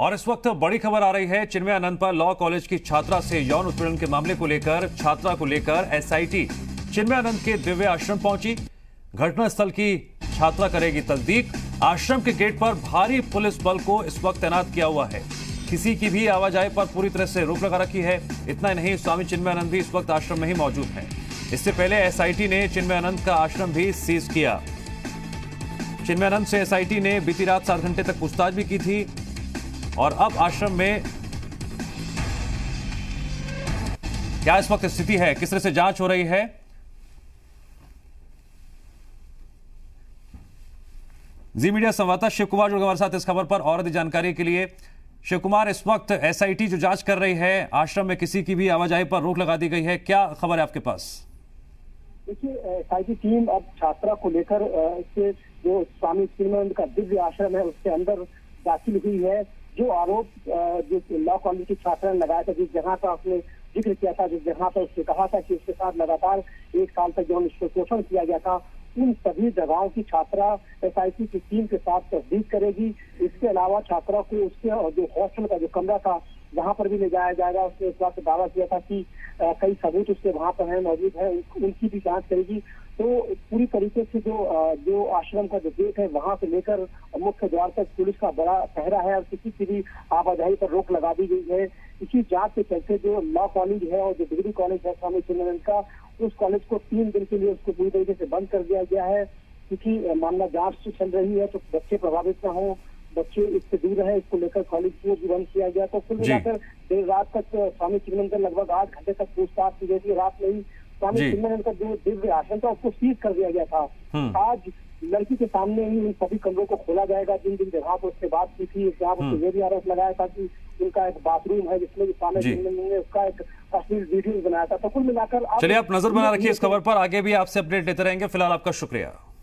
और इस वक्त बड़ी खबर आ रही है चिन्मयानंद पर लॉ कॉलेज की छात्रा से यौन उत्पीड़न के मामले को लेकर छात्रा को लेकर एसआईटी चिन्मयानंद के दिव्य आश्रम पहुंची। घटनास्थल की छात्रा करेगी तस्दीक। आश्रम के गेट पर भारी पुलिस बल को इस वक्त तैनात किया हुआ है। किसी की भी आवाजाही पर पूरी तरह से रोक लगा रखी है। इतना ही नहीं, स्वामी चिन्मयानंद भी इस वक्त आश्रम में ही मौजूद है। इससे पहले एसआईटी ने चिन्मयानंद का आश्रम भी सीज किया। चिन्मयानंद से एसआईटी ने बीती रात 7 घंटे तक पूछताछ भी की थी और अब आश्रम में क्या इस वक्त स्थिति है, किस तरह से जांच हो रही है, जी मीडिया संवाददाता शिव कुमार जुड़ गए हमारे साथ इस खबर पर और अधिक जानकारी के लिए। शिव कुमार, इस वक्त एसआईटी जो जांच कर रही है, आश्रम में किसी की भी आवाजाही पर रोक लगा दी गई है, क्या खबर है आपके पास? देखिए, एसआईटी टीम अब छात्रा को लेकर इसके जो स्वामी चिन्मयानंद का दिव्य आश्रम है उसके अंदर दाखिल हुई है। जो आरोप जो लॉ कॉलेज की छात्रा ने लगाया था, जिस जगह का उसने जिक्र किया था, जिस जगह पर उसने कहा था कि उसके साथ लगातार 1 साल तक यौन शोषण किया गया था, इन सभी जगहों की छात्रा एसआईटी की टीम के साथ तस्दीक करेगी। इसके अलावा छात्रा को उसके और जो हॉस्टल का जो कमरा था वहाँ पर भी ले जाया जाएगा। उसने इस बात से दावा किया था कि कई सबूत उसके वहाँ पर है, मौजूद है, उनकी भी जांच करेगी। तो पूरी तरीके से जो आश्रम का जो गेट है वहाँ से लेकर मुख्य द्वार तक पुलिस का बड़ा पहरा है और किसी की भी आवाजाही पर रोक लगा दी गई है। इसी जांच के चलते जो लॉ कॉलेज है और जो डिग्री कॉलेज है स्वामी चिन्मयानंद का, उस कॉलेज को 3 दिन के लिए उसको पूरी तरीके से बंद कर दिया गया है क्योंकि मामला जांच चल रही है तो बच्चे प्रभावित ना हो, बच्चे इससे दूर रहे, इसको लेकर कॉलेज को भी बंद किया गया। तो कुल मिलाकर देर रात तक स्वामी चिन्मयानंद का लगभग 8 घंटे तक पूछताछ की गई थी। रात में ही स्वामी चिन्मयानंद का जो दिव्य आश्रम था उसको सीज कर दिया गया था। आज लड़की के सामने ही उन सभी कमरों को खोला जाएगा जिन जगह पर उससे बात की थी। जहाँ उसको ये भी आरोप लगाया था कि उनका एक बाथरूम है जिसमें स्वामी चिन्मयानंद ने उसका एक तस्वीर वीडियो बनाया था। तो कुल मिलाकर चलिए, आप नजर बना रखिए इस खबर पर, आगे भी आपसे अपडेट लेते रहेंगे। फिलहाल आपका शुक्रिया।